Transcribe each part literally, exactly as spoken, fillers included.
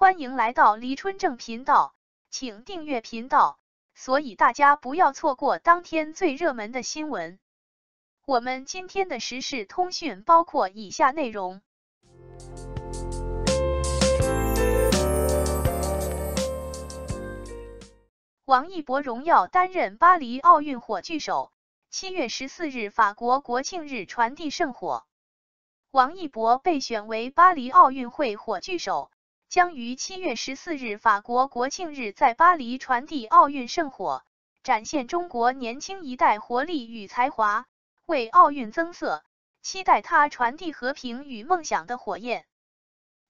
欢迎来到黎春正频道，请订阅频道，所以大家不要错过当天最热门的新闻。我们今天的时事通讯包括以下内容：王一博荣耀担任巴黎奥运火炬手，七月十四日法国国庆日传递圣火。王一博被选为巴黎奥运会火炬手。 将于七月十四日法国国庆日在巴黎传递奥运圣火，展现中国年轻一代活力与才华，为奥运增色。期待他传递和平与梦想的火焰。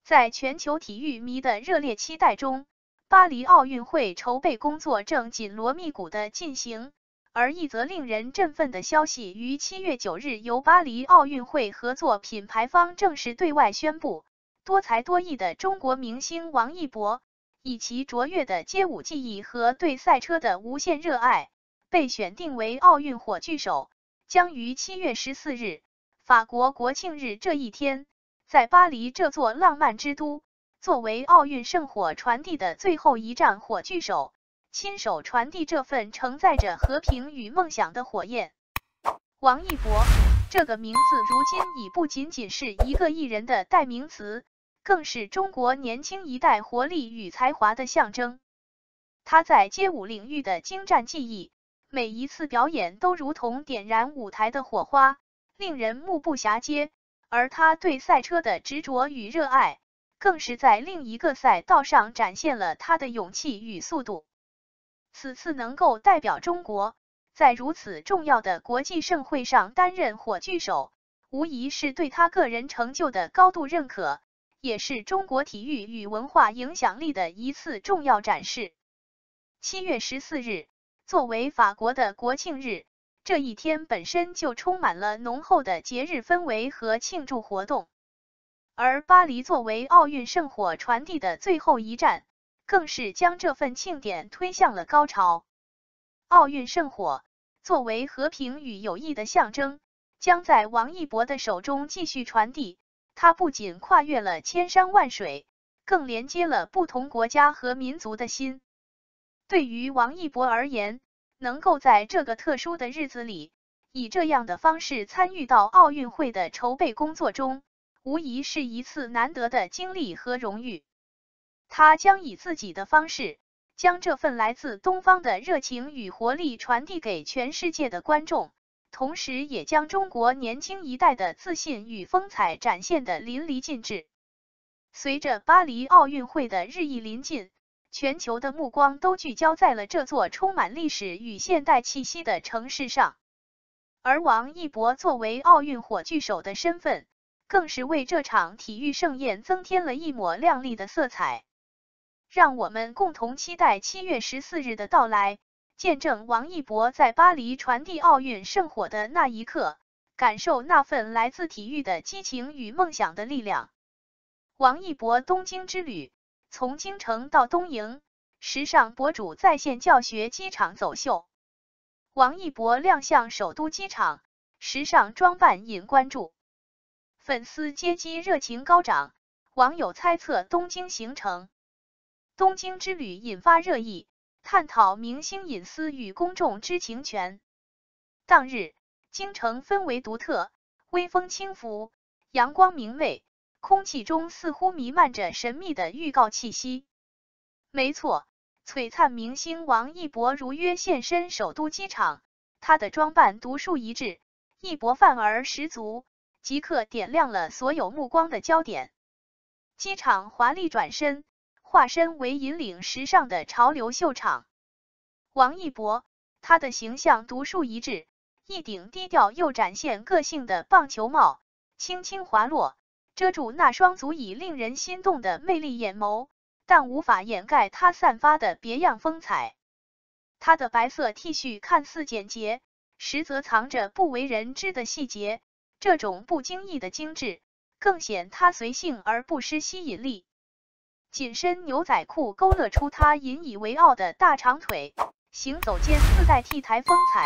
在全球体育迷的热烈期待中，巴黎奥运会筹备工作正紧锣密鼓地进行。而一则令人振奋的消息于七月九日由巴黎奥运会合作品牌方正式对外宣布。 多才多艺的中国明星王一博，以其卓越的街舞技艺和对赛车的无限热爱，被选定为奥运火炬手，将于七月十四日，法国国庆日这一天，在巴黎这座浪漫之都，作为奥运圣火传递的最后一站火炬手，亲手传递这份承载着和平与梦想的火焰。王一博这个名字如今已不仅仅是一个艺人的代名词。 更是中国年轻一代活力与才华的象征。他在街舞领域的精湛技艺，每一次表演都如同点燃舞台的火花，令人目不暇接。而他对赛车的执着与热爱，更是在另一个赛道上展现了他的勇气与速度。此次能够代表中国，在如此重要的国际盛会上担任火炬手，无疑是对他个人成就的高度认可。 也是中国体育与文化影响力的一次重要展示。七月十四日，作为法国的国庆日，这一天本身就充满了浓厚的节日氛围和庆祝活动。而巴黎作为奥运圣火传递的最后一站，更是将这份庆典推向了高潮。奥运圣火作为和平与友谊的象征，将在王一博的手中继续传递。 它不仅跨越了千山万水，更连接了不同国家和民族的心。对于王一博而言，能够在这个特殊的日子里，以这样的方式参与到奥运会的筹备工作中，无疑是一次难得的经历和荣誉。他将以自己的方式，将这份来自东方的热情与活力传递给全世界的观众。 同时，也将中国年轻一代的自信与风采展现得淋漓尽致。随着巴黎奥运会的日益临近，全球的目光都聚焦在了这座充满历史与现代气息的城市上。而王一博作为奥运火炬手的身份，更是为这场体育盛宴增添了一抹亮丽的色彩。让我们共同期待七月十四日的到来。 见证王一博在巴黎传递奥运圣火的那一刻，感受那份来自体育的激情与梦想的力量。王一博东京之旅，从京城到东营，时尚博主在线教学机场走秀。王一博亮相首都机场，时尚装扮引关注，粉丝接机热情高涨，网友猜测东京行程。东京之旅引发热议。 探讨明星隐私与公众知情权。当日，京城氛围独特，微风轻拂，阳光明媚，空气中似乎弥漫着神秘的预告气息。没错，璀璨明星王一博如约现身首都机场，他的装扮独树一帜，一博范儿十足，即刻点亮了所有目光的焦点。机场华丽转身。 化身为引领时尚的潮流秀场，王一博，他的形象独树一帜，一顶低调又展现个性的棒球帽轻轻滑落，遮住那双足以令人心动的魅力眼眸，但无法掩盖他散发的别样风采。他的白色 T 恤看似简洁，实则藏着不为人知的细节，这种不经意的精致，更显他随性而不失吸引力。 紧身牛仔裤勾勒出他引以为傲的大长腿，行走间自带 T 台风采，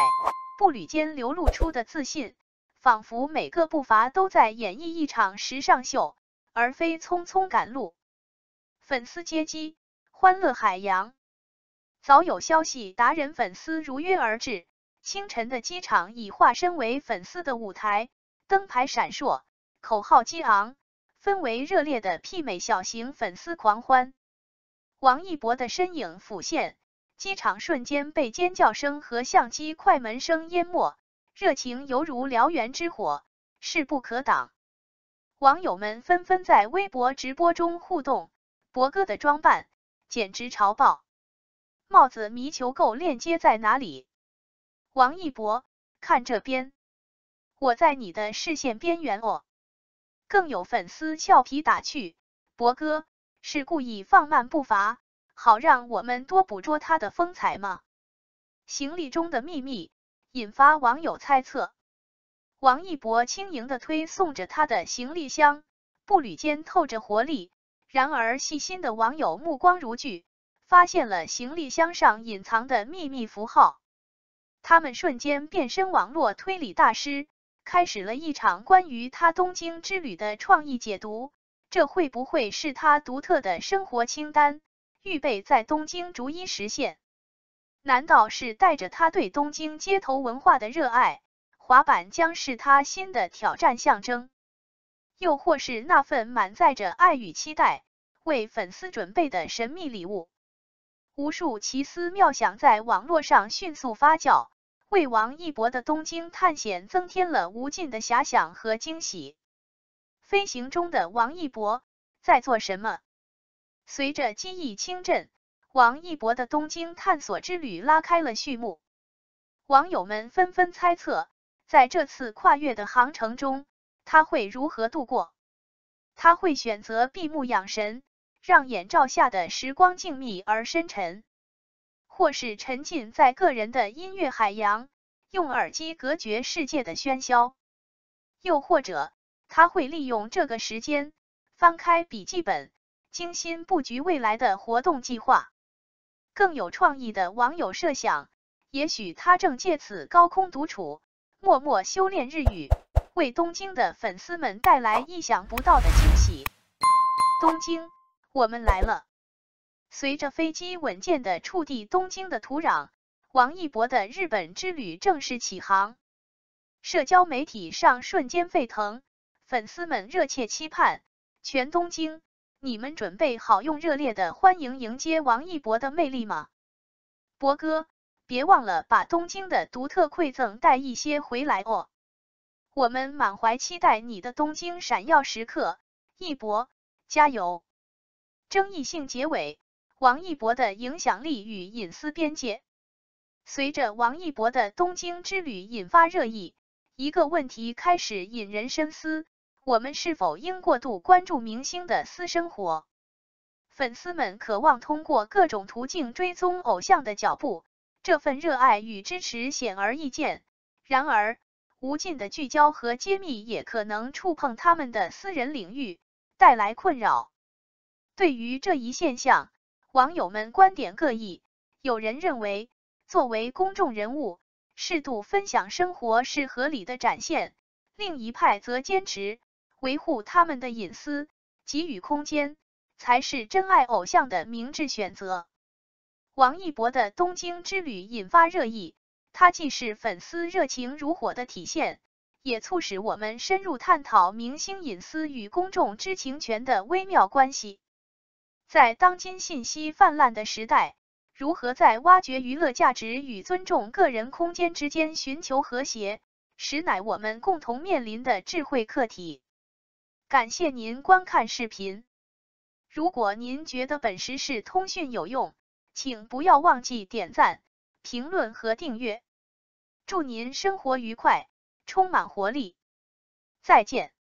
步履间流露出的自信，仿佛每个步伐都在演绎一场时尚秀，而非匆匆赶路。粉丝接机，欢乐海洋。早有消息，达人粉丝如约而至。清晨的机场已化身为粉丝的舞台，灯牌闪烁，口号激昂，氛围热烈的媲美小型粉丝狂欢。王一博的身影浮现，机场瞬间被尖叫声和相机快门声淹没，热情犹如燎原之火，势不可挡。网友们纷纷在微博直播中互动，博哥的装扮简直潮爆！帽子迷求购链接在哪里？王一博，看这边，我在你的视线边缘哦！更有粉丝俏皮打趣，博哥是故意放慢步伐，好让我们多捕捉他的风采吗？行李中的秘密引发网友猜测。王一博轻盈地推送着他的行李箱，步履间透着活力。然而，细心的网友目光如炬，发现了行李箱上隐藏的秘密符号。他们瞬间变身网络推理大师，开始了一场关于他东京之旅的创意解读。这会不会是他独特的生活清单，预备在东京逐一实现？难道是带着他对东京街头文化的热爱，滑板将是他新的挑战象征？又或是那份满载着爱与期待，为粉丝准备的神秘礼物？无数奇思妙想在网络上迅速发酵，为王一博的东京探险增添了无尽的遐想和惊喜。飞行中的王一博在做什么？随着机翼轻震，王一博的东京探索之旅拉开了序幕。网友们纷纷猜测，在这次跨越的航程中，他会如何度过？他会选择闭目养神，让眼罩下的时光静谧而深沉。或是沉浸在个人的音乐海洋，用耳机隔绝世界的喧嚣。又或者，他会利用这个时间，翻开笔记本，精心布局未来的活动计划。更有创意的网友设想，也许他正借此高空独处，默默修炼日语，为东京的粉丝们带来意想不到的惊喜。东京，我们来了！随着飞机稳健地触地东京的土壤，王一博的日本之旅正式起航。社交媒体上瞬间沸腾，粉丝们热切期盼，全东京，你们准备好用热烈的欢迎迎接王一博的魅力吗？博哥，别忘了把东京的独特馈赠带一些回来哦！我们满怀期待你的东京闪耀时刻，一博，加油！争议性结尾。王一博的影响力与隐私边界。随着王一博的东京之旅引发热议，一个问题开始引人深思：我们是否应过度关注明星的私生活？粉丝们渴望通过各种途径追踪偶像的脚步，这份热爱与支持显而易见。然而，无尽的聚焦和揭秘也可能触碰他们的私人领域，带来困扰。对于这一现象，网友们观点各异，有人认为，作为公众人物，适度分享生活是合理的展现；另一派则坚持，维护他们的隐私，给予空间，才是真爱偶像的明智选择。王一博的东京之旅引发热议，它既是粉丝热情如火的体现，也促使我们深入探讨明星隐私与公众知情权的微妙关系。在当今信息泛滥的时代，如何在挖掘娱乐价值与尊重个人空间之间寻求和谐，实乃我们共同面临的智慧课题。感谢您观看视频。如果您觉得本时事通讯有用，请不要忘记点赞、评论和订阅。祝您生活愉快，充满活力。再见。